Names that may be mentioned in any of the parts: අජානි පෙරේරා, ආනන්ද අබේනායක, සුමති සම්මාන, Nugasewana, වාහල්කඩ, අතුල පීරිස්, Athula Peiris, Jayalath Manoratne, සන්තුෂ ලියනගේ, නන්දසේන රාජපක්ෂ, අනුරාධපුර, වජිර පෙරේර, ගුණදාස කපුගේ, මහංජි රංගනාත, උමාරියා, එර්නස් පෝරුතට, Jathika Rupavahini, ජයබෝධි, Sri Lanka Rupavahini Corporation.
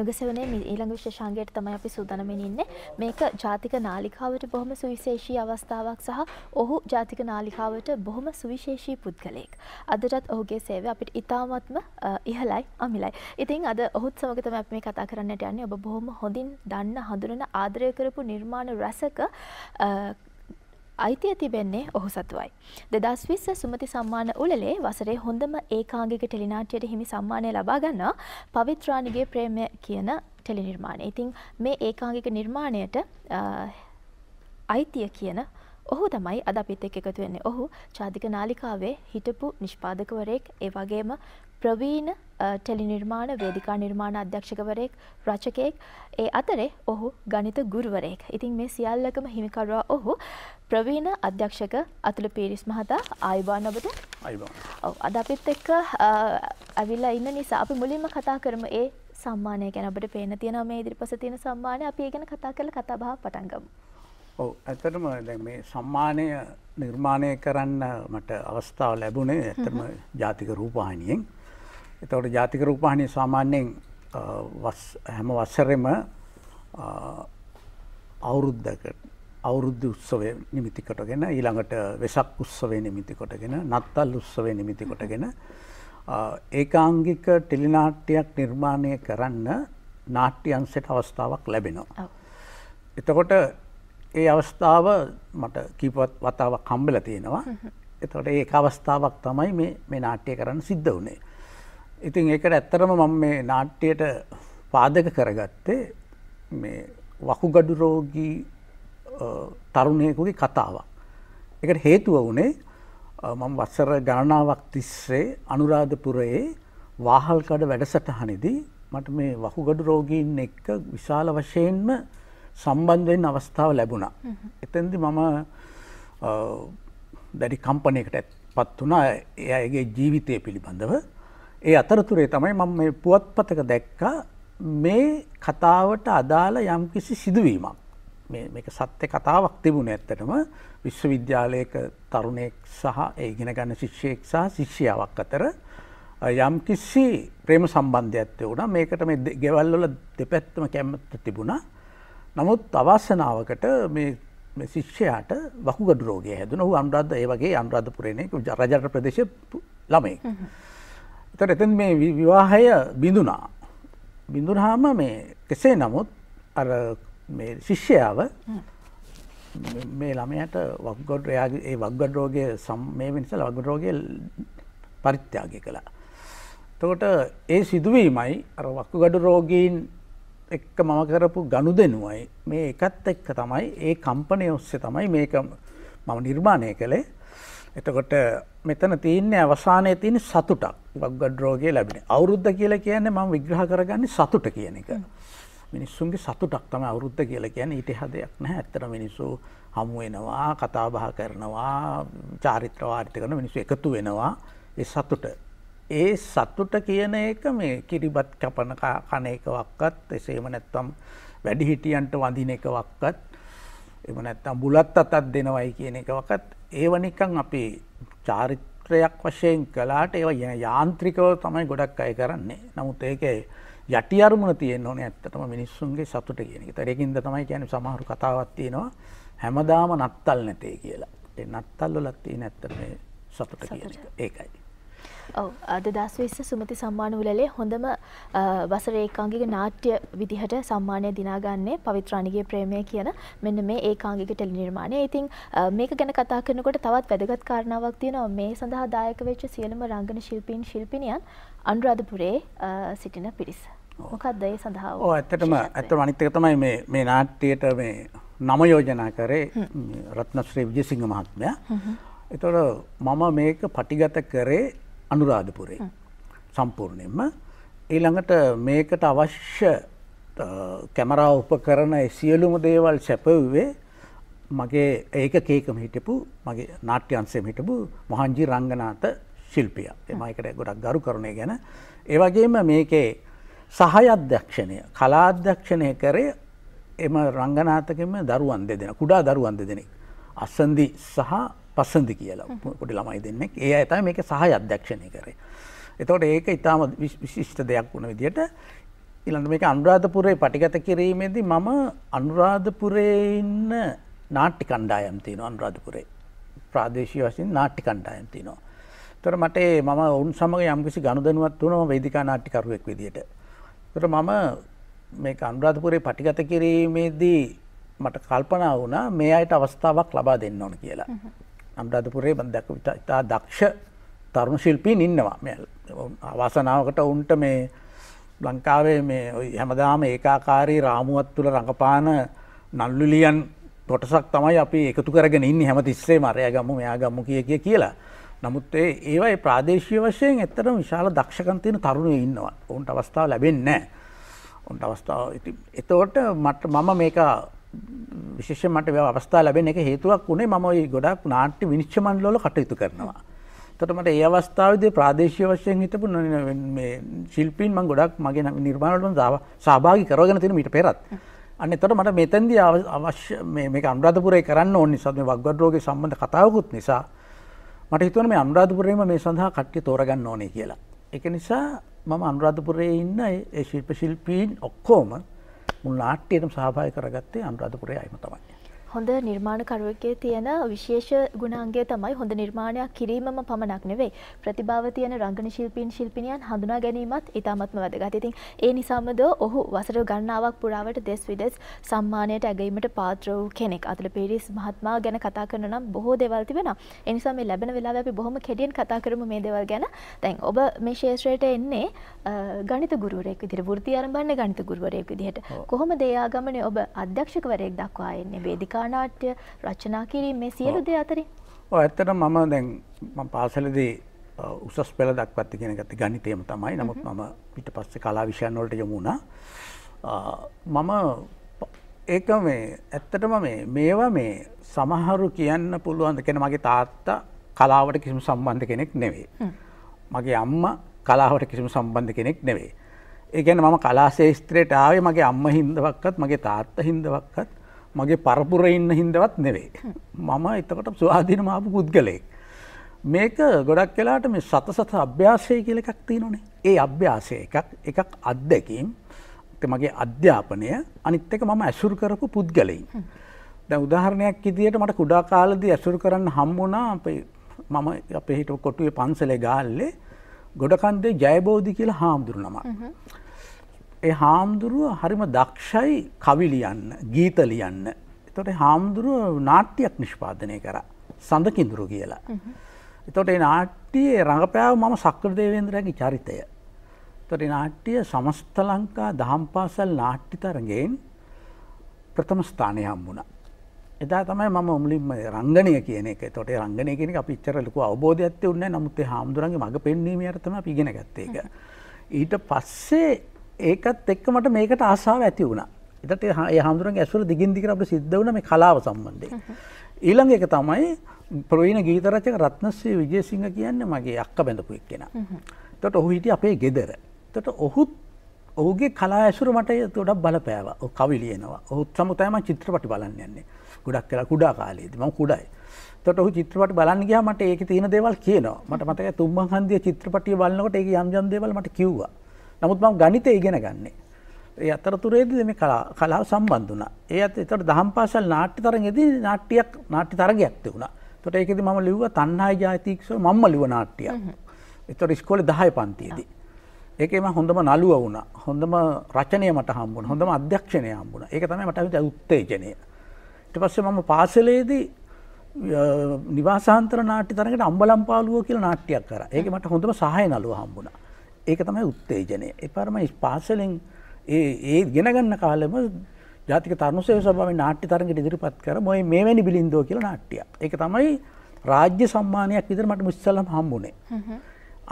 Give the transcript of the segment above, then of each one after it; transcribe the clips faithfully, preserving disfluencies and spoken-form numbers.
නුගසවනේ ඊළඟ විශේෂාංගයට තමයි අපි සූදානම්ෙන් ඉන්නේ. මේක ජාතික නාලිකාවට බොහොම සුවිශේෂී අවස්ථාවක් සහ ඔහු ජාතික නාලිකාවට බොහොම සුවිශේෂී පුද්ගලෙක්. අදටත් ඔහුගේ සේවය අපිට ඉතාමත්ම ඉහළයි අමිලයි. ඉතින් අද ඔහුත් සමග තමයි අපි මේ කතා කරන්නට යන්නේ. ඔබ බොහොම හොඳින් දන්න හඳුනන ආදරය කරපු නිර්මාණ රසක අයිතිය තිබෙන්නේ ඔහු සතුවයි. දෙදහස් විස්ස සුමති සම්මාන උළෙලේ වසරේ හොඳම ඒකාංගික ටෙලිනාට්‍යයට හිමි සම්මානය ලබා ගන්නා පවිත්‍රාණිගේ ප්‍රේමය කියන ටෙලි නිර්මාණය. ඉතින් මේ ඒකාංගික නිර්මාණයට අයිතිය කියන ඔහු තමයි අද අපිත් එක්ක එකතු වෙන්නේ. ඔහු ජාතික නාලිකාවේ හිටපු නිෂ්පාදකවරයෙක්, ඒ වගේම ප්‍රවීණ ටෙලි නිර්මාණ වේදිකා නිර්මාණ අධ්‍යක්ෂකවරයෙක්, රචකයෙක්, ඒ අතරේ ඔහු ගණිත ගුරුවරයෙක්. ඉතින් මේ සියල්ලකම හිමිකරුවා ඔහු ප්‍රවීණ අධ්‍යක්ෂක අතුල පීරිස් මහතා. ආයුබෝවන් ඔබට. ආයුබෝවන්. ඔව්, අද අපිත් එක්ක අවිලා ඉන්න නිසා අපි මුලින්ම කතා කරමු ඒ සම්මානය ගැන. අපිට පේන්න තියෙනවා මේ ඉදිරිපස තියෙන සම්මානය. අපි ඒ ගැන කතා කරලා කතා බහ පටන් ගමු. ඔව්, ඇත්තටම දැන් මේ සම්මානය නිර්මාණය කරන්න මට අවස්ථාව ලැබුණේ ඇත්තටම ජාතික රූපවාහිනියෙන්. එතකොට ජාතික රූපවාහිනිය සාමාන්‍යයෙන් හැම වසරෙම අවුරුද්දකට අවුරුද්ද උත්සවය නිමිති කොටගෙන, ඊළඟට වෙසක් උත්සවය නිමිති කොටගෙන, නත්තල් උත්සවය නිමිති කොටගෙන ඒකාංගික ටෙලිනාට්‍යයක් නිර්මාණය කරන්න නාට්‍ය අංශයට අවස්ථාවක් ලැබෙනවා. එතකොට ඒ අවස්ථාව මට කීපවත් වතාවක් හම්බෙලා තියෙනවා. එතකොට ඒක අවස්ථාවක් තමයි මේ මේ නාට්‍ය කරන්න සිද්ධ වුණේ. ඉතින් ඒකට ඇත්තරම මම මේ නාට්‍යයට පාදක කරගත්තේ මේ වකුගඩු රෝගී තරුණයෙකුගේ කතාවක්. ඒකට හේතුව වුණේ මම වසර ගණනාවක් තිස්සේ අනුරාධපුරයේ වාහල්කඩ වැඩසටහනේදී මට මේ වකුගඩු රෝගීන් එක්ක විශාල වශයෙන්ම සම්බන්ධ වෙන්න අවස්ථාව ලැබුණා. එතෙන්දී මම දැඩි කම්පනයකටපත් වුණා එයාගේ ජීවිතය පිළිබඳව. ඒ අතරතුරේ තමයි මම මේ පුවත්පතක දැක්කා මේ කතාවට අදාළ යම්කිසි සිදුවීමක්. මේ මේක සත්‍ය කතාවක් තිබුණේ ඇත්තටම විශ්වවිද්‍යාලයක තරුණයෙක් සහ ඒ ඉගෙන ගන්න ශිෂ්‍යයෙක් සහ ශිෂ්‍යාවක් අතර යම්කිසි ප්‍රේම සම්බන්ධයක් තිබුණා. මේකට මේ ගෙවල් වල දෙපැත්තම කැමැත්ත තිබුණා. නමුත් අවාසනාවකට මේ මේ ශිෂ්‍යයාට වකුගඩු රෝගය හැදුණා. ඔහු අනුරාධ ඒ වගේ අනුරාධපුරේනේ රජරට ප්‍රදේශයේ ළමයෙක්. ඒතර එතෙන් මේ විවාහය බිඳුණා. බිඳුණාම මේ කෙසේ නමුත් අර මේ ශිෂ්‍යයාව මේ ළමයාට වකුගඩු එයාගේ ඒ වකුගඩු රෝගයේ මේ වෙනසල වකුගඩු රෝගයේ පරිත්‍යාගය කළා. එතකොට ඒ සිදුවීමයි අර වකුගඩු රෝගීන් එක්ක මම කරපු ගනුදෙනුවයි මේ එකත් එක්ක තමයි ඒ කම්පණය ඔස්සේ තමයි මේක මම නිර්මාණය කළේ. එතකොට මෙතන තියෙන්නේ අවසානයේ තියෙන සතුටක්. වකුගඩු රෝගය ලැබෙන අවුරුද්ද කියලා කියන්නේ මම විග්‍රහ කරගන්නේ සතුට කියන එක. මිනිස්සුන්ගේ සතුටක් තමයි අවුරුද්ද කියලා කියන්නේ. ඊට එහා දෙයක් නැහැ. ඇත්තටම මිනිස්සු හමු වෙනවා, කතා බහ කරනවා, චාරිත්‍ර වාරිත්‍ර කරන මිනිස්සු එකතු වෙනවා. ඒ සතුට ඒ සතුට කියන එක මේ කිරිබත් කපන කන එකවක්වත්, එසේම නැත්නම් වැඩිහිටියන්ට වඳින එකවක්වත්, එහෙම නැත්නම් බුලත් අතක් දෙනවයි කියන එකවක්වත්, ඒව නිකන් අපි චාරිත්‍රයක් වශයෙන් කළාට ඒව යාන්ත්‍රිකව තමයි ගොඩක් අය කරන්නේ. නමුත් ඒකේ යටි අරමුණ තියෙන්න ඕනේ ඇත්තටම මිනිස්සුන්ගේ සතුට කියන එක. ඒකින්ද තමයි කියන්නේ සමහර කතාවක් තියෙනවා හැමදාම නත්තල් නැතේ කියලා. ඒ නත්තල් වලත් තියෙන ඇත්තටම සතුට කියන එක. ඒකයි. ඔව්, දෙදහස් විස්ස සුමති සම්මාන උළෙලේ හොඳම වසර ඒකාංගික නාට්‍ය විදිහට සම්මානය දිනාගන්නේ පවිත්‍රාණිගේ ප්‍රේමය කියන මෙන්න මේ ඒකාංගික ටෙලි නිර්මාණය. ඉතින් මේක ගැන කතා කරනකොට තවත් වැදගත් කාරණාවක් තියෙනවා. මේ සඳහා දායක වෙච්ච සියලුම රංගන ශිල්පීන් ශිල්පිනියන් අනුරාධපුරයේ සිටින පිරිස. මොකක්ද ඒ සඳහා? ඔව්, ඇත්තටම ඇත්තටම අනිත් එක තමයි මේ මේ නාට්‍යයට මේ නම යෝජනා කරේ රත්නශ්‍රී විජේසිංහ මහත්මයා. ඒතකොට මම මේක පටිගත කරේ අනුරාධපුරේ සම්පූර්ණයෙන්ම. ඊළඟට මේකට අවශ්‍ය කැමරා උපකරණ ඒ සියලුම දේවල් සැපවුවේ මගේ ඒකක ඒකම හිටපු මගේ නාට්‍ය අංශයෙන් හිටපු මහංජි රංගනාත ශිල්පියා. එමයිකට ගොඩක් ගරු කරුණේ ගැන. ඒ වගේම මේකේ සහාය අධ්‍යක්ෂණය කලා අධ්‍යක්ෂණය කරේ එම රංගනාතකෙම දරුවන් දෙදෙනා, කුඩා දරුවන් දෙදෙනෙක්, අසන්දි සහ පසන්දි කියලා පොඩි ළමයි දෙන්නෙක්. ඒ අය තමයි මේක සහාය අධ්‍යක්ෂණය කරේ. එතකොට ඒක ඉතාම විශිෂ්ට දෙයක් වුණ විදිහට ඊළඟට මේක අනුරාධපුරේ පටිගත කිරීමේදී මම අනුරාධපුරේ ඉන්න නාට්‍ය කණ්ඩායම් තියෙනවා අනුරාධපුරේ ප්‍රාදේශීය වශයෙන් නාට්‍ය කණ්ඩායම් තියෙනවා. ඒතර මට මම වුන් සමග යම්කිසි ගනුදෙනුවක් වුණා මම වේදිකා නාට්‍යකරුවෙක් විදියට. ඒතර මම මේක අනුරාධපුරේ පටිගත කිරීමේදී මට කල්පනා වුණා මේ අයට අවස්ථාවක් ලබා දෙන්න ඕන කියලා. අනුරාධපුරේ මම දැක්ක ඉතා දක්ෂ තරුණ ශිල්පීන් ඉන්නවා. මේ වාසනාවකට උන්ට මේ ලංකාවේ මේ හැමදාම ඒකාකාරී රාමුවත් තුල රඟපාන නළුලියන් කොටසක් තමයි අපි එකතු කරගෙන ඉන්නේ හැමතිස්සෙම අරයා ගමු මෙයා ගමු කිය කිය කියලා. නමුත් ඒ ඒවා ප්‍රාදේශීය වශයෙන් ඇත්තටම විශාල දක්ෂකම් තියෙන තරුණයෝ ඉන්නවා. උන්ට අවස්ථාව ලැබෙන්නේ නැහැ. උන්ට අවස්ථාව ඉතින් එතකොට මට මම මේක විශේෂයෙන් මට මේ අවස්ථාව ලැබෙන්න එක හේතුවක් උනේ මම ওই ගොඩක් නාට්‍ය විනිශ්චය මණ්ඩලවල කටයුතු කරනවා. එතකොට මට ඒ අවස්ථාවේදී ප්‍රාදේශීය වශයෙන් හිටපු මේ ශිල්පීන් මම ගොඩක් මගේ නිර්මාණවලට මම සහභාගී කරවගෙන තියෙන මීට පෙරත්. අන්න එතකොට මට මෙතෙන්දී අවශ්‍ය මේ මේක අනුරාධපුරේ කරන්න ඕන නිසා මේ වග්වඩ් රෝගේ සම්බන්ධ කතාවකුත් නිසා මට හිතුණා මේ අනුරාධපුරේම මේ සඳහා කට්ටිය තෝරගන්න ඕනේ කියලා. ඒක නිසා මම අනුරාධපුරේ ඉන්න ඒ ශිල්ප ශිල්පීන් ඔක්කොම මුළු නාට්‍යයටම සහභාගී කරගත්තේ අනුරාධපුරේ අයම තමයි. හොඳ නිර්මාණකරුවෙක්ගේ තියෙන විශේෂ ගුණාංගය තමයි හොඳ නිර්මාණයක් කිරීමම පමණක් නෙවෙයි ප්‍රතිභාව තියෙන රංගන ශිල්පීන් ශිල්පිනියන් හඳුනා ගැනීමත් ඉතාමත්ම වැදගත්. ඉතින් ඒ නිසාම ද ඔහු වසර ගණනාවක් පුරාවට දෙස් විදෙස් සම්මානයට ඇගීමට පාත්‍ර වූ කෙනෙක්. අතුල පේරිස් මහත්මයා ගැන කතා කරන නම් බොහෝ දේවල් තිබෙනවා. ඒ නිසා මේ ලැබෙන වෙලාවේ අපි බොහොම කෙටියෙන් කතා කරමු මේ දේවල් ගැන. දැන් ඔබ මේ ශාස්ත්‍රයට එන්නේ ගණිත ගුරුවරයෙක් විදිහට වෘත්තිය ආරම්භන්නේ ගණිත ගුරුවරයෙක් විදිහට. කොහොමද ඒ ආගමනේ ඔබ අධ්‍යක්ෂකවරයෙක් දක්වා එන්නේ වේදිකා නාට්‍ය රචනා කිරීම මේ සියලු දේ අතරින් ඔය ඇත්තටම මම දැන් මම පාසලේදී උසස් පෙළ දක්වත් ඉගෙන ගත්ත ගණිතයම තමයි. නමුත් මම ඊට පස්සේ කලා විෂයන් වලට යමු වුණා. මම ඒක මේ ඇත්තටම මේ මේවා මේ සමහරු කියන්න පුළුවන් ද කියන මගේ තාත්තා කලාවට කිසිම සම්බන්ධ කෙනෙක් නෙවෙයි. මගේ අම්මා කලාවට කිසිම සම්බන්ධ කෙනෙක් නෙවෙයි. ඒ කියන්නේ මම කලා ශාස්ත්‍රයට ආවේ මගේ අම්මා හින්දවක්වත් මගේ තාත්තා හින්දවක්වත් මගේ පරපුරේ ඉන්න හින්දවත් නෙවෙයි. මම එතකොට ස්වාධීනම ආපු පුද්ගලයෙක්. මේක ගොඩක් වෙලාට මේ සත සත අභ්‍යාසය කියලා එකක් තියෙනවනේ. ඒ අභ්‍යාසය එකක් එකක් අත්දැකීම්. මගේ අධ්‍යාපනය අනිත් එක මම ඇසුරු කරපු පුද්ගලයින්. දැන් උදාහරණයක් විදියට මට කුඩා කාලේදී ඇසුරු කරන්න හම් වුණා අපේ මම අපේ හිටපු කොටුවේ පන්සලේ ගාල්ලේ ගොඩකන්දේ ජයබෝධි කියලා හාමුදුරු නමක්. ඒ හාමුදුරුව හරිම දක්ෂයි කවි ලියන්න ගීත ලියන්න. එතකොට හාමුදුරුව නාට්‍යයක් නිෂ්පාදනය කරා සඳකිඳුරු කියලා. එතකොට ඒ නාට්‍යයේ රඟපෑව මම සක්‍ර දේවේන්ද්‍රයන්ගේ චරිතය. එතකොට ඒ නාට්‍ය සමස්ත ලංකා දහම් පාසල් නාට්‍ය තරඟයෙන් ප්‍රථම ස්ථානය හම්බුණා. එදා තමයි මම මුලින්ම රංගනය කියන එක. එතකොට ඒ රංගනය කියන එක අපි ඉච්චර ලොකු අවබෝධයක් තියුන්නේ නැහැ. නමුත් ඒ හාමුදුරන්ගේ මඟ පෙන්වීම යට තමයි අපි ඉගෙන ගත්තේ ඒක. ඊට පස්සේ ඒකත් එක්ක මට මේකට ආසාව ඇති වුණා. එතකොට ඒ හාමුදුරන්ගේ ඇසුර දිගින් දිගට අපිට සිද්ධ වුණා මේ කලාව සම්බන්ධයෙන්. ඊළඟ එක තමයි ප්‍රවීණ ගීත රචක රත්නශ්‍රී විජේසිංහ කියන්නේ මගේ අක්කා බඳපු එක්කෙනා. එතකොට ඔහු හිටියේ අපේ ගෙදර. එතකොට ඔහුත් ඔහුගේ කලා ඇසුර මට ඒකට බලපෑවා. ඔහු කවි ලියනවා. ඔහුත් සමග තමයි මම චිත්‍රපටි බලන්න යන්නේ. ගොඩක් කලා කුඩා කාලේදී මම කුඩායි. එතකොට ඔහු චිත්‍රපටි බලන්න ගියාම මට ඒකේ තියෙන දේවල් කියනවා. මට මතකයි තුම්මං හන්දිය චිත්‍රපටිය බලනකොට ඒකේ යම් යම් දේවල් මට කිව්වා. නමුත් මම ගණිතය ඉගෙන ගන්නේ. ඒ අතරතුරේදී මේ කලාව සම්බන්ධ වුණා. ඒ අතර ඒතර දහම් පාසල් නාට්‍ය තරඟෙදී නාට්‍යයක් නාට්‍ය තරගයක් තිබුණා. ඒතකොට ඒකෙදී මම ලිව්වා තණ්හායි ජාතික්ෂෝ මම්ම ලිව්ව නාට්‍යයක්. ඒතකොට ඉස්කෝලේ දහය පන්තියේදී. ඒකේ මම හොඳම නළුවා වුණා. හොඳම රචනය මට හම්බුණා. හොඳම අධ්‍යක්ෂණය හම්බුණා. ඒක තමයි මට අවිත උත්තේජනය. ඊට පස්සේ මම පාසලේදී නිවාසාන්තර නාට්‍ය තරඟට අම්බලම්පාලුව කියලා නාට්‍යයක් කරා. ඒකේ මට හොඳම සහාය නළුවා හම්බුණා. ඒක තමයි උත්තේජනය. එපාරම පාසලෙන් ඒ ඒ ඉගෙන ගන්න කාලෙම ජාතික තරුණ සේවක සභාවේ නාට්‍ය තරඟට ඉදිරිපත් කර මොයි මේවැනි බිලින්දෝ කියලා නාට්‍යයක්. ඒක තමයි රාජ්‍ය සම්මානයක් විදිහට මට මුස්සලම් හම්බුනේ.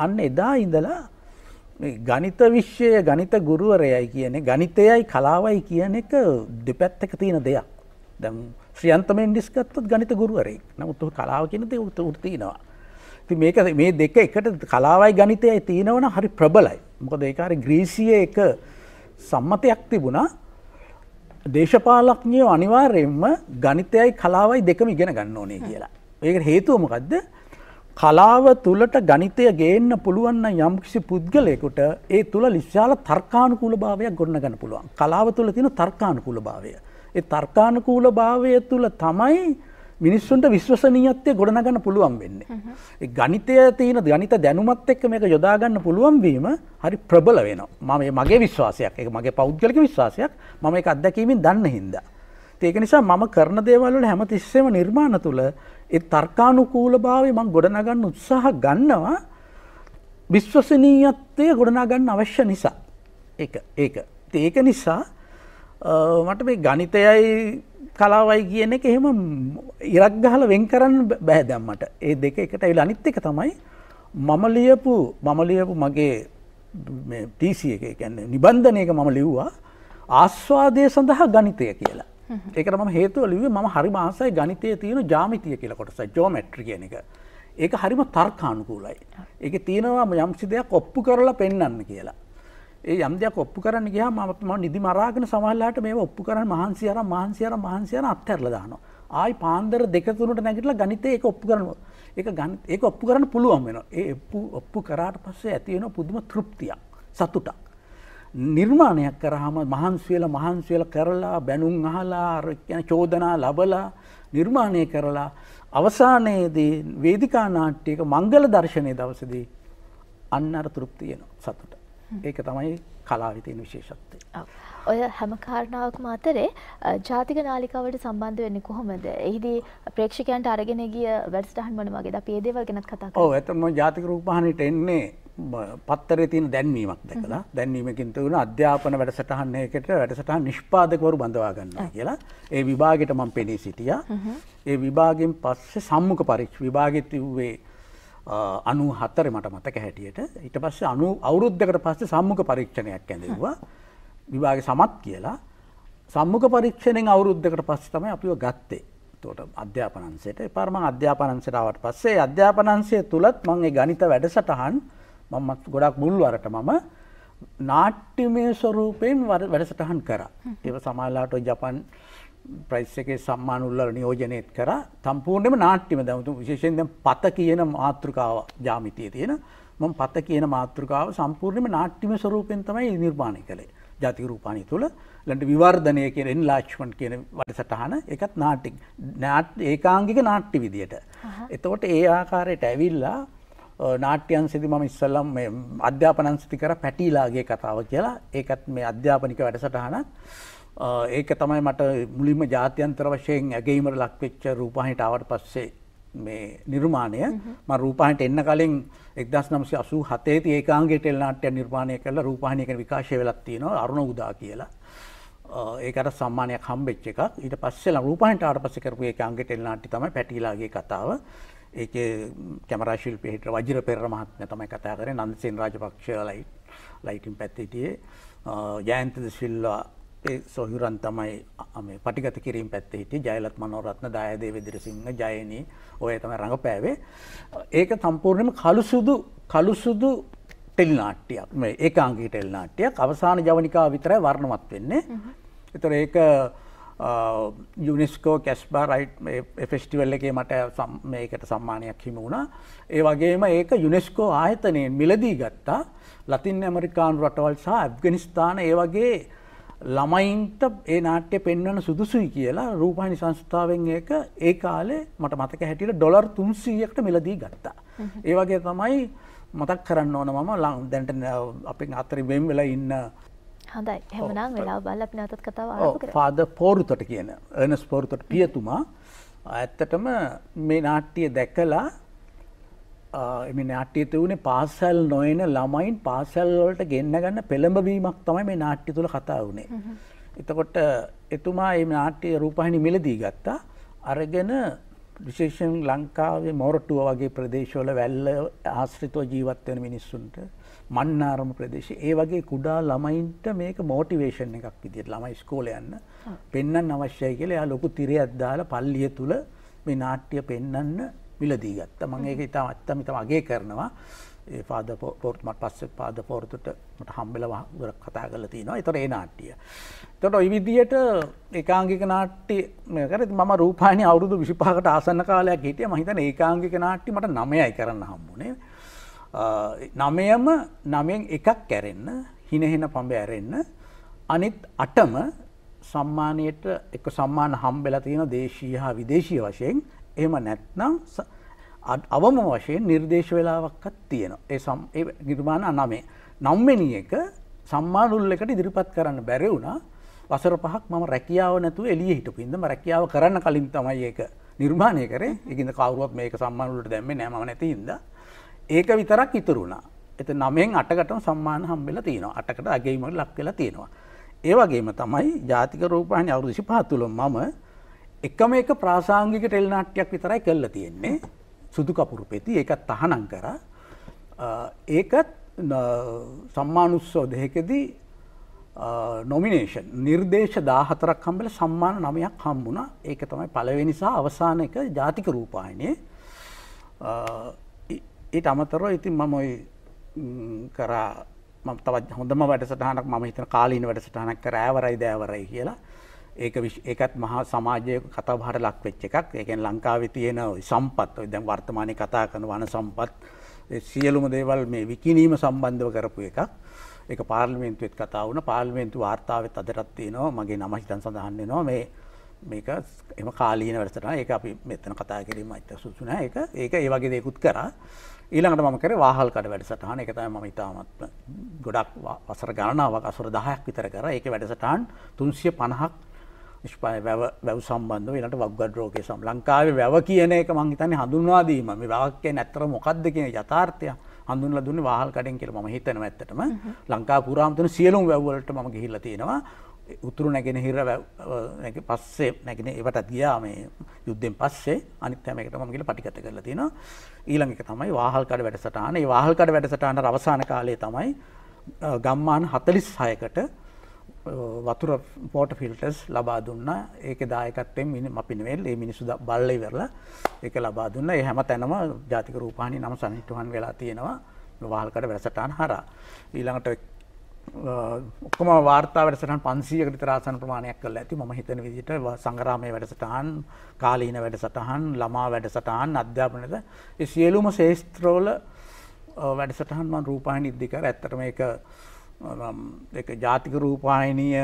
අන්න එදා ඉඳලා මේ ගණිත විෂය ගණිත ගුරුවරයයි කියන්නේ ගණිතයයි කලාවයි කියන එක දෙපැත්තක තියෙන දෙයක්. දැන් ශ්‍රියන්තම ඉන්ඩිස් ගත්තොත් ගණිත ගුරුවරයෙක්. නමුත් ඔහු කලාව කියන දේ උට තිනවා. ඉතින් මේක මේ දෙක එකට කලාවයි ගණිතයයි තියෙනවනම් හරි ප්‍රබලයි. මොකද ඒක හරි ග්‍රීසියේ එක සම්මතයක් තිබුණා. දේශපාලඥයෝ අනිවාර්යයෙන්ම ගණිතයයි කලාවයි දෙකම ඉගෙන ගන්න ඕනේ කියලා. ඒකට හේතුව මොකද්ද? කලාව තුලට ගණිතය ගේන්න පුළුවන් නම් යම්කිසි පුද්ගලයෙකුට ඒ තුල විශාල තර්කානුකූල භාවයක් ගොඩනගන්න පුළුවන්. කලාව තුල තියෙන තර්කානුකූල භාවය. ඒ තර්කානුකූල භාවය තුල තමයි මිනිස්සුන්ට විශ්වසනීයත්වය ගොඩනගන්න පුළුවන් වෙන්නේ. ඒ ගණිතය තියෙන ගණිත දැනුමත් එක්ක මේක යොදා ගන්න පුළුවන් වීම හරි ප්‍රබල වෙනවා. මම මගේ විශ්වාසයක්. ඒක මගේ පෞද්ගලික විශ්වාසයක්. මම ඒක අත්දැකීමෙන් දන්න හින්දා. ඒක නිසා මම කරන දේවල් වල හැමතිස්සෙම නිර්මාණ තුල ඒ තර්කානුකූල භාවය මම ගොඩනගන්න උත්සාහ ගන්නවා විශ්වසනීයත්වය ගොඩනගන්න අවශ්‍ය නිසා. ඒක ඒක. ඒක නිසා මට මේ ගණිතයයි කලාවයි කියන එක එහෙම ඉරක් ගහලා වෙන් කරන්න බෑ දැන් මට. ඒ දෙක එකට ඇවිල්ලා අනිත් එක තමයි මම ලියපු මම ලියපු මගේ මේ ටීසී එක කියන්නේ නිබන්ධනයක මම ලිව්වා ආස්වාදයේ සඳහා ගණිතය කියලා. ඒකට මම හේතුව ලිව්වේ මම හරිම ආසයි ගණිතයේ තියෙන ජ්‍යාමිතිය කියලා කොටස ජියෝමෙට්‍රි කියන එක. ඒක හරිම තර්කානුකූලයි. ඒකේ තියෙනවා යම්සි දෙයක් ඔප්පු කරලා පෙන්වන්න කියලා. ඒ යම් දෙයක් ඔප්පු කරන්න ගියාම මම මම නිදි මරාගෙන සමහරලාට මේව ඔප්පු කරන්න මහන්සි අරන් මහන්සි අරන් මහන්සි අරන් අත්හැරලා දානවා. ආයි පාන්දර දෙක තුනට නැගිටලා ගණිතේ ඒක ඔප්පු කරනවා. ඒක ගණිත ඒක ඔප්පු කරන්න පුළුවන් වෙනවා. ඒ ඔප්පු කරාට පස්සේ ඇති වෙන පුදුම තෘප්තියක් සතුටක්. නිර්මාණයක් කරාම මහන්සි වෙලා මහන්සි වෙලා කරලා බැනුම් අහලා කියන චෝදනා ලැබලා නිර්මාණය කරලා අවසානයේදී වේදිකා නාට්‍යයක මංගල දර්ශනයේ දවසේදී අන්න අර තෘප්තිය එන සතුට. ඒක තමයි කලාවේ තියෙන විශේෂත්වය. ඔය හැම කාරණාවක්ම අතරේ ජාතික නාලිකාවට සම්බන්ධ වෙන්නේ කොහොමද? එහිදී ප්‍රේක්ෂකයන්ට අරගෙන ගිය වැඩසටහන් මොන වගේද? අපි ඒ දේවල් ගැනත් කතා කරමු. ඔව් එතන මොන ජාතික රූපවාහිනියට එන්නේ පත්තරේ තියෙන දැන්වීමක් දැකලා දැන්වීමකින් තුන අධ්‍යාපන වැඩසටහන් එකකට වැඩසටහන් නිෂ්පාදකවරු බඳවා ගන්නවා කියලා ඒ විභාගෙට මම පෙනී සිටියා. ඒ විභාගෙන් පස්සේ සම්මුඛ පරීක්ෂා විභාගෙ තිබුවේ අනූ හතරේ මට මතක හැටියට. ඊට පස්සේ අනූ අවුරුද්දකට පස්සේ සම්මුඛ පරීක්ෂණයක් ඇඳෙව්වා. විභාගෙ සමත් කියලා සම්මුඛ පරීක්ෂණෙන් අවුරුද්දකට පස්සේ තමයි අපිව ගත්තේ. එතකොට අධ්‍යාපන අංශයට එපාර මම අධ්‍යාපන අංශයට ආවට පස්සේ අධ්‍යාපන අංශය තුලත් මම ඒ ගණිත වැඩසටහන් මම ගොඩක් මුල්වරට මම නාට්‍යමය ස්වරූපයෙන් වැඩසටහන් කරා. ඒක සමාජලාට ජපාන් ප්‍රයිස් එකේ සම්මාන උළෙල නියෝජනයත් කරා. සම්පූර්ණයෙන්ම නාට්‍යමය දැන් විශේෂයෙන් දැන් පත කියන මාතෘකාව ජ්‍යාමිතියේ තියෙන මම පත කියන මාතෘකාව සම්පූර්ණයෙන්ම නාට්‍යමය ස්වරූපයෙන් තමයි නිර්මාණය කළේ. ජාතික රූපවාහිනිය තුල ළඟ විවර්ධනය කියන එන්ලාජ්මන්ට් කියන වැඩසටහන ඒකත් නාට්‍ය ඒකාංගික නාට්‍ය විදියට. එතකොට ඒ ආකාරයට ඇවිල්ලා නාට්‍යංශෙදි මම ඉස්සල්ලාම මේ අධ්‍යාපන අංශිත කර පැටිලාගේ කතාව කියලා ඒකත් මේ අධ්‍යාපනික වැඩසටහනක්. ඒක තමයි මට මුලින්ම ජාත්‍යන්තර වශයෙන් ඇගීමට ලක් වෙච්ච රූපවාහිනියට ආවට පස්සේ මේ නිර්මාණය. මම රූපවාහිනියට එන්න කලින් එක්දාස් නවසිය අසූ හතේ දී ඒකාංගී ටෙලි නාට්‍ය නිර්මාණය කරලා රූපවාහිනියක විකාශය වෙලක් තියෙනවා අරුණ උදා කියලා. ඒකට සම්මානයක් හම්බෙච්ච එකක්. ඊට පස්සේ රූපවාහිනියට ආවට පස්සේ කරපු ඒකාංගී ටෙලි නාට්‍ය තමයි පැටිලාගේ කතාව. ඒකේ කැමරා ශිල්පී හිට වජිර පෙරේර මහත්මයා තමයි කතා කරේ. නන්දසේන රාජපක්ෂලයි ලයිටින් පැත්තේ හිටියේ. ජයන්ත සිල්වා ඒ සොහුරන් තමයි මේ පටිගත කිරීම පැත්තේ හිටියේ. ජයලත් මනෝරත්න, දායදේව ඉන්ද්‍රසිංහ, ජයනි ඔය තමයි රඟපෑවේ. ඒක සම්පූර්ණයෙන්ම කළුසුදු කළුසුදු ටෙලි නාට්‍යයක්. මේ ඒකාංගී ටෙලි නාට්‍යයක්. අවසාන ජවනිකාව විතරයි වර්ණවත් වෙන්නේ. ඒතර ඒක UNESCO කැස්බා රයිට් මේ ෆෙස්ටිවල් එකේ මට මේකට සම්මානයක් හිමි වුණා. ඒ වගේම ඒක UNESCO ආයතනයෙන් මිලදී ගත්තා. ලතින් ඇමරිකානු රටවල් සහ ඇෆ්ගනිස්තාන ඒ වගේ ළමයින්ට ඒ නාට්‍ය පෙන්වන්න සුදුසුයි කියලා රූපවාහිනී සංස්ථාවෙන් ඒක ඒ කාලේ මට මතක හැටියට ඩොලර් තුන්සීයකට මිලදී ගත්තා. ඒ වගේ තමයි මතක් කරන්න ඕන මම දැනට අපේ අතරින් වෙන් වෙලා ඉන්න. හොඳයි. එහෙනම් වෙලාව බලලා අපි නැවතත් කතාව ආරම්භ කරමු. ෆාදර් පෝරුතට කියන එර්නස් පෝරුතට පියතුමා ඇත්තටම මේ නාට්‍ය දැකලා මේ නාට්‍ය තුනේ පාසල් නොයන ළමයින් පාසල් වලට ගෙන්න ගන්න පෙළඹවීමක් තමයි මේ නාට්‍ය තුල කතා වුනේ. එතකොට එතුමා මේ නාට්‍ය රූපවාහිනිය මිලදී ගත්තා. අරගෙන විශේෂයෙන් ලංකාවේ මොරටුව වගේ ප්‍රදේශවල වැල්ල ආශ්‍රිතව ජීවත් වෙන මිනිස්සුන්ට මන්නාරම ප්‍රදේශයේ ඒ වගේ කුඩා ළමයින්ට මේක මොටිවේෂන් එකක් විදියට ළමයි ඉස්කෝලේ යන්න පෙන්වන්න අවශ්‍යයි කියලා එයා ලොකු තිරයක් දාලා පල්ලිය තුල මේ නාට්‍ය පෙන්වන්න මිලදී ගත්තා. මම ඒක ඉතාම අත්තම ඉතාම අගය කරනවා. ඒ පාද පොරොත් මට පස්සේ පාද පොරොතට මට හම්බෙලා ගොඩක් කතා කරලා තිනවා. ඒතර ඒ නාට්‍යය. එතකොට ওই විදියට ඒකාංගික නාට්‍ය මම කරේ මම රූපවාහිනිය අවුරුදු විසිපහකට ආසන්න කාලයක් හිටියා. මම හිතන්නේ ඒකාංගික නාට්‍ය මට නවයයි කරන්න හම්බුනේ. නවයම නවයෙන් එකක් කැරෙන්න, හිනහෙන පඹ ඇරෙන්න, අනිත් අටම සම්මානයට එක සම්මාන හම්බෙලා තියෙන දේශීය හා විදේශීය වශයෙන්. එහෙම නැත්නම් අවම වශයෙන් නිර්දේශ වේලාවක්වත් තියෙනවා. ඒ සම් ඒ නිර්මාණ නවය. නවවෙනි එක සම්මාන රුල් එකට ඉදිරිපත් කරන්න බැරි වුණා. වසර පහක් මම රැකියාව නැතුව එළියේ හිටපු ඉඳන් මම රැකියාව කරන්න කලින් තමයි ඒක නිර්මාණය කරේ. ඒකින්ද කවුරුවත් මේක සම්මාන රුල්ට දැම්මේ නැහැ මම නැති ඉඳන්. ඒක විතරක් ඉතුරු වුණා. එතන නවයෙන් අටකටම සම්මාන හම්බෙලා තියෙනවා. අටකට අගෙයිම ලක් වෙලා තියෙනවා. ඒ වගේම තමයි ජාතික රූපවාහිනිය අවුරුදු විසිපහ තුල මම එකම එක ප්‍රාසංගික ටෙලි නාට්‍යයක් විතරයි කරලා තියෙන්නේ. සුදු කපුරු පෙති ඒක තහනම් කරා. ඒකත් සම්මාන උත්සව දෙකකදී නොමිනේෂන් නිර්දේශ දාහතරක් හම්බෙලා සම්මාන නවයක් හම්බුණා. ඒක තමයි පළවෙනි සහ අවසාන එක ජාතික රූපවාහිනියේ. ඊට අමතරව ඉතින් මම ওই කරා මම තවත් හොඳම වැඩසටහනක් මම හිතන කාලීන වැඩසටහනක් කරා ආවරයි දෑවරයි කියලා. ඒක ඒකත් මහා සමාජයේ කතා බහට ලක් වෙච්ච එකක්. ඒ කියන්නේ ලංකාවේ තියෙන සම්පත්, දැන් වර්තමානයේ කතා කරන වන සම්පත්, ඒ සියලුම දේවල් මේ විකිණීම සම්බන්ධව කරපු එකක්. ඒක පාර්ලිමේන්තුවේත් කතා වුණා. පාර්ලිමේන්තු වාර්තාවෙත් අදටත් තියෙනවා. මගේ නම හිතන් සඳහන් වෙනවා. මේ මේක එහෙම කාලීන වැඩසටහන. ඒක අපි මෙතන කතා කිරීම අයිත සුසු නැහැ. ඒක ඒක ඒ වගේ දේකුත් කරා. ඊළඟට මම කරේ වාහල් කඩ වැඩසටහන. ඒක තමයි මම ඉතාමත් ගොඩක් වසර ගණනාවක් අසර දහයක් විතර කරා. ඒකේ වැඩසටහන් තුන්සිය පනහක් නිෂ්පාදනය වැව වැව සම්බන්ධව ඊළඟට වග්ගඩ රෝගයේ සම ලංකාවේ වැව කියන එක මම හිතන්නේ හඳුන්වා දීම. මේ වැවක් කියන්නේ ඇත්තට මොකද්ද කියන යථාර්ථය හඳුන්වලා දුන්නේ වාහල් කඩෙන් කියලා මම හිතනවා ඇත්තටම. ලංකාව පුරාම තියෙන සියලුම වැව වලට මම ගිහිල්ලා තියෙනවා. උතුරු නැගෙනහිර නැගෙ පස්සේ නැගෙනේ ඒවටත් ගියා මේ යුද්ධෙන් පස්සේ අනිත් හැම එකටම මම ගිහලා පටිගත කරලා තිනවා. ඊළඟ එක තමයි වාහල් කඩ වැඩසටහන. ඒ වාහල් කඩ වැඩසටහන අවසාන කාලයේ තමයි ගම්මාන හතළිස් හයකට වතුර පොට ෆිල්ටර්ස් ලබා දුන්නා. ඒකේ දායකත්වයෙන් අපි නෙවෙයි මේ මිනිස්සු බල්ල ඉවරලා ඒක ලබා දුන්නා. ඒ හැම තැනම ජාතික රූපවාහිනිය නම සනිටුහන් වෙලා තියෙනවා වාහල් කඩ වැඩසටහන හරහා. ඊළඟට ඔක්කොම වාර්තා වැඩසටහන් පන්සීයකට විතර ආසන්න ප්‍රමාණයක් කරලා ඇති. මම හිතන විදිහට සංග්‍රාමයේ වැඩසටහන්, කාලීන වැඩසටහන්, ළමා වැඩසටහන්, අධ්‍යාපනයේද ඒ සියලුම ශාස්ත්‍රවල වැඩසටහන් මම රූපවාහිනිය ඉදි කර ඇත්තටම ඒක ඒක ජාතික රූපවාහිනිය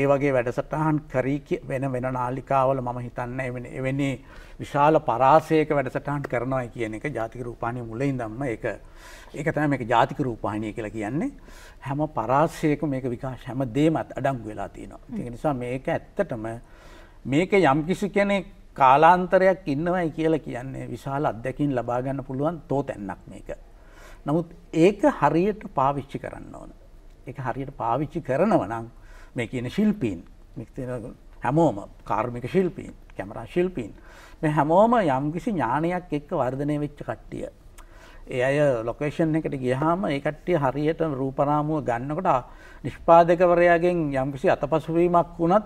ඒ වගේ වැඩසටහන් කරී වෙන වෙන නාලිකාවල මම හිතන්නේ එවැනි විශාල පරාසයක වැඩසටහන් කරනවා කියන එක ජාතික රූපවාහිනිය මුලින්දම ඒක ඒක තමයි මේක ජාතික රූපවාහිනිය කියලා කියන්නේ. හැම පරාසයකම මේක විකාශ හැම දෙයක්ම අඩංගු වෙලා තියෙනවා. ඒක නිසා මේක ඇත්තටම මේක යම්කිසි කෙනෙක් කාලාන්තරයක් ඉන්නවයි කියලා කියන්නේ විශාල අත්දැකීම් ලබා ගන්න පුළුවන් තෝතැන්නක් මේක. නමුත් ඒක හරියට පාවිච්චි කරන්න ඕන. ඒක හරියට පාවිච්චි කරනවා නම් මේ කියන ශිල්පීන් මේ තියෙන හැමෝම කාර්මික ශිල්පීන්, කැමරා ශිල්පීන් මේ හැමෝම යම්කිසි ඥානයක් එක්ක වර්ධනය වෙච්ච කට්ටිය. ඒ අය ලොකේෂන් එකට ගියාම ඒ කට්ටිය හරියට රූපරාමුව ගන්නකොට නිෂ්පාදකවරයාගෙන් යම්කිසි අතපසුවීමක් වුණත්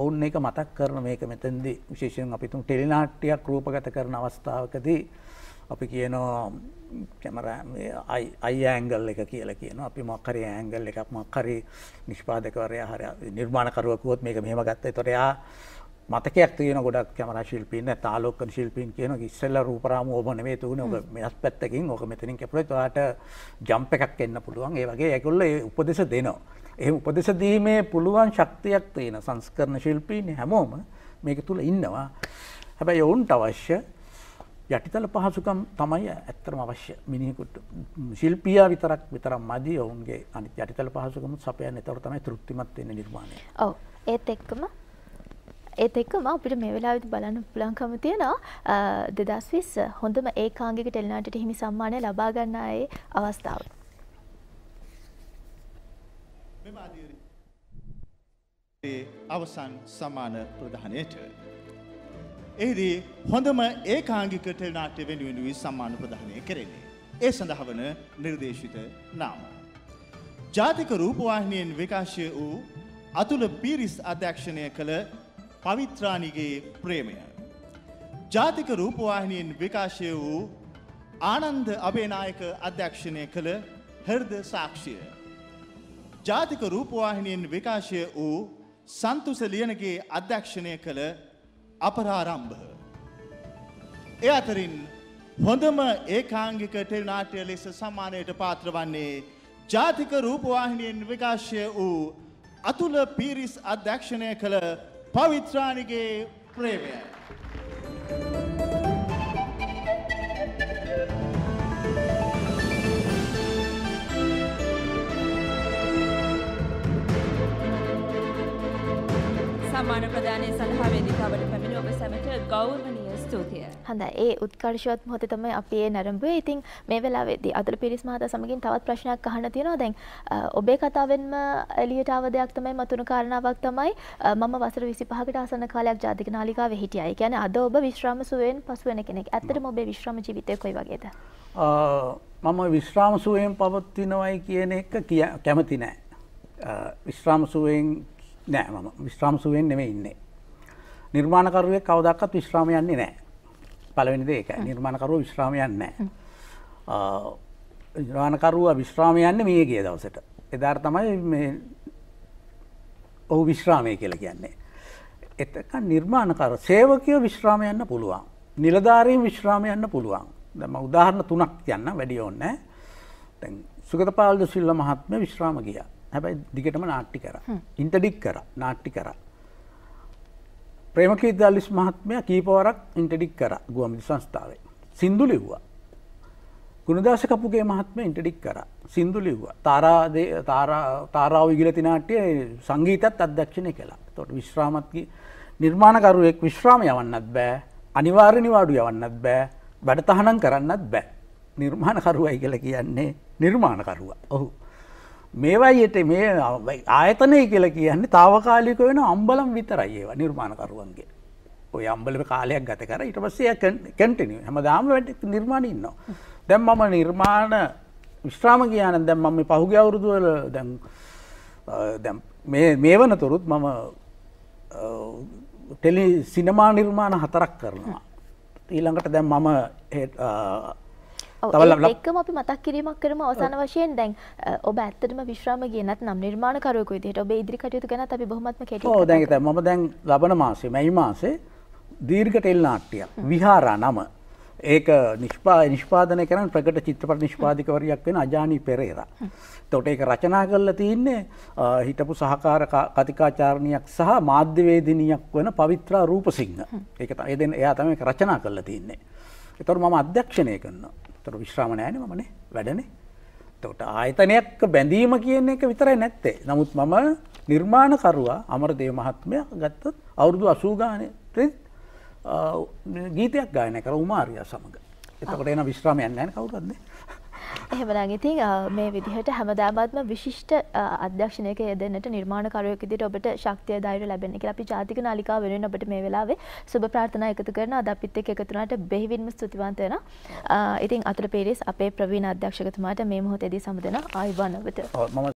ඔවුන් ඒක මතක් කරන මේක මෙතෙන්දී විශේෂයෙන් අපි තුන් ටෙලි නාට්‍යයක් රූපගත කරන අවස්ථාවකදී අපි කියනවා කැමරා මේ අයි ඇන්ගල් එක කියලා කියනවා. අපි මොකක් හරි ඇන්ගල් එකක් මොකක් හරි නිෂ්පාදකවරයා හරි නිර්මාණකරුවා කිව්වොත් මේක මෙහෙම ගත්තා. ඒතකොට එයා මතකයක් තියෙන ගොඩක් කැමරා ශිල්පීන් නැත්නම් ආලෝකන ශිල්පීන් කියන ඉස්සෙල්ලා රූපරාමුව ඔබ නෙමෙයි තුනේ ඔබ මෙස් පැත්තකින් ඔක මෙතනින් කැපුවොත් ඔයාට ජම්ප් එකක් එන්න පුළුවන්. ඒ වගේ ඒගොල්ලෝ ඒ උපදේශ දෙනවා. එහෙම උපදේශ දීමේ පුළුවන් ශක්තියක් තියෙන සංස්කරණ ශිල්පීන් හැමෝම මේක තුල ඉන්නවා. හැබැයි ඔවුන්ට අවශ්‍ය යටිතල පහසුකම් තමයි ඇත්තටම අවශ්‍ය. මිනිහෙකුට ශිල්පියා විතරක් විතරක් මදි. ඔවුන්ගේ අනිත් යටිතල පහසුකම් සපයන්න. ඒතර තමයි තෘප්තිමත් වෙන්නේ නිර්මාණය. ඔව් ඒත් එක්කම ඒත් එක්කම අපිට මේ වෙලාවේදී බලන්න පුළුවන්කම තියෙනවා දෙදහස් විස්ස හොඳම ඒකාංගික ටෙලි නාට්‍යයට හිමි සම්මානය ලබා ගන්න ආයේ අවස්ථාව. මෙම අධීරයේ අවසන් සම්මාන ප්‍රදානයට එහිදී හොඳම ඒකාංගික ටෙලි නාට්‍ය වෙනුවෙන් සම්මාන ප්‍රදානය කෙරෙන්නේ. ඒ සඳහා වන නිර්දේශිත නාම ජාතික රූපවාහිනියෙන් විකාශය වූ අතුල පීරිස් අධ්‍යක්ෂණය කළ පවිත්‍රාණිගේ ප්‍රේමය. ජාතික රූපවාහිනියෙන් විකාශය වූ ආනන්ද අබේනායක අධ්‍යක්ෂණය කළ හෘද සාක්ෂිය ජාතික රූපවාහිනියෙන් විකාශය වූ සන්තුෂ ලියනගේ අධ්‍යක්ෂණය කළ අපරාරම්භ ඒ අතරින් හොඳම ඒකාංගික ටෙලිනාට්‍ය ලෙස සම්මානයට පාත්‍ර වන්නේ ජාතික රූපවාහිනියෙන් විකාශය වූ අතුල පීරිස් අධ්‍යක්ෂණය කළ පවිත්‍රාණිගේ ප්‍රේමය සම්මාන ප්‍රදානයේ සඳහා වේදිකාවට පැමිණ ඔබ සැමට ගෞරවනීය ස්තුතිය. හොඳයි. ඒ උත්කර්ෂවත් මොහොතේ තමයි අපි ඒ නරඹුවේ. ඉතින් මේ වෙලාවේදී අතුල පීරිස් මහතා සමගින් තවත් ප්‍රශ්නයක් අහන්න තියෙනවා. දැන් ඔබේ කතාවෙන්ම එළියට ආව දෙයක් තමයි මතුණු කාරණාවක් තමයි මම වසර විසිපහකට ආසන්න කාලයක් ජාතික නාලිකාවේ හිටියා. ඒ කියන්නේ අද ඔබ විශ්‍රාම සුවයෙන් පසු වෙන කෙනෙක්. ඇත්තටම ඔබේ විශ්‍රාම ජීවිතය කොයි වගේද? මම විශ්‍රාම සුවයෙන් පවතිනවයි කියන එක කැමති නැහැ. විශ්‍රාම සුවයෙන් නෑ මම විශ්‍රාම සුවයෙන් නෙමෙයි ඉන්නේ. නිර්මාණකරුවෙක් කවදාවත් විශ්‍රාම යන්නේ නෑ. පළවෙනි දේ ඒකයි. නිර්මාණකරුවෝ විශ්‍රාම යන්නේ නෑ. අ නිර්මාණකරුවා විශ්‍රාම යන්නේ මේ ගිය දවසට. එදාට තමයි මේ ඔහු විශ්‍රාමයේ කියලා කියන්නේ. එතක නිර්මාණකර සේවකයෝ විශ්‍රාම යන්න පුළුවන්. නිලධාරීන් විශ්‍රාම යන්න පුළුවන්. දැන් මම උදාහරණ තුනක් කියන්න වැඩි ඕනේ. දැන් සුගත පාල්ද සිල්වා මහත්මයා විශ්‍රාම ගියා. හැබැයි දිගටම නාට්‍ය කරා. ඉන්ටර්ඩික් කරා. නාට්‍ය කරා. ප්‍රේමකීර්තිදාලිස් මහත්මයා කීපවරක් ඉන්ටර්ඩික් කරා ගුවන්විදුලි සංස්ථාවේ. සින්දු ලිව්වා. ගුණදාස කපුගේ මහත්මයා ඉන්ටර්ඩික් කරා. සින්දු ලිව්වා. තාරා තාරා තාරාව ඉගිලති නාට්‍ය සංගීතත් අධ්‍යක්ෂණය කළා. ඒතකොට විශ්‍රාමත් නිර්මාණකරුවෙක් විශ්‍රාම යවන්නත් බෑ. අනිවාර්ය නිවාඩු යවන්නත් බෑ. වැඩතහනම් කරන්නත් බෑ. නිර්මාණකරුවයි කියලා කියන්නේ නිර්මාණකරුවා. ඔව්. මේවායට මේ ආයතනය කියලා කියන්නේ තාවකාලික වෙන අම්බලම් විතරයි ඒවා නිර්මාණකරුවන්ගේ. ඔය අම්බලේ කාලයක් ගත කර ඊට පස්සේ කන්ටිනියු හැමදාම නිර්මාණ ඉන්නවා. දැන් මම නිර්මාණ විශ්‍රාම ගියානම් දැන් මම මේ පහුගිය අවුරුදු වල දැන් දැන් මේ මේ වෙනතුරුත් මම ටෙලි සිනමා නිර්මාණ හතරක් කරනවා. ඊළඟට දැන් මම එක්කම අපි මතක් කිරීමක් කරමු අවසාන වශයෙන් දැන් ඔබ ඇත්තටම විශ්‍රාම ගියේ නැත්නම් නිර්මාණකරුවෙකු විදිහට ඔබේ ඉදිරි කටයුතු ගැනත් අපි බොහොමත්ම කැටි. ඔව් දැන් ඉතින් මම දැන් ලබන මාසේ මැයි මාසේ දීර්ඝ ටෙලි නාට්‍යයක් විහාරා නම ඒක නිෂ්පාදනය කරන ප්‍රකට චිත්‍රපට නිෂ්පාදකවරියක් වෙන අජානි පෙරේරා. එතකොට ඒක රචනා කරලා තින්නේ හිටපු සහකාර කතිකාචාර්ණියක් සහ මාධ්‍යවේදිනියක් වෙන පවිත්‍රා රූපසිංහ. ඒක තමයි එදෙන එයා තමයි ඒක රචනා කරලා තින්නේ. එතකොට මම අධ්‍යක්ෂණය කරනවා. එතකොට විශ්‍රාම නැහැ නේ මමනේ වැඩනේ. එතකොට ආයතනයක බැඳීම කියන එක විතරයි නැත්තේ. නමුත් මම නිර්මාණකරුවා අමරදේව මහත්මයා ගත්තත් අවුරුදු අසූ ගානේ ගීතයක් ගායනා කරා උමාරියා සමග. එතකොට එන විශ්‍රාම යන්නේ නැහැ කවුරුත් නේ. එහෙමනම් ඉතින් මේ විදිහට හැමදාමත්ම විශිෂ්ට අධ්‍යක්ෂණයක යෙදෙන්නට නිර්මාණකරුවෙක් විදිහට ඔබට ශක්තිය ධෛර්යය ලැබෙන්න කියලා අපි ජාතික නාලිකාව වෙනුවෙන් ඔබට මේ වෙලාවේ සුබ ප්‍රාර්ථනා එකතු කරන අද අපිත් එක්ක එකතු වුණාට බෙහෙවින්ම ස්තුතිවන්ත වෙනවා. ඉතින් අතුල පීරිස් අපේ ප්‍රවීණ අධ්‍යක්ෂකතුමාට මේ මොහොතේදී සමුදෙන ආයිබානවත.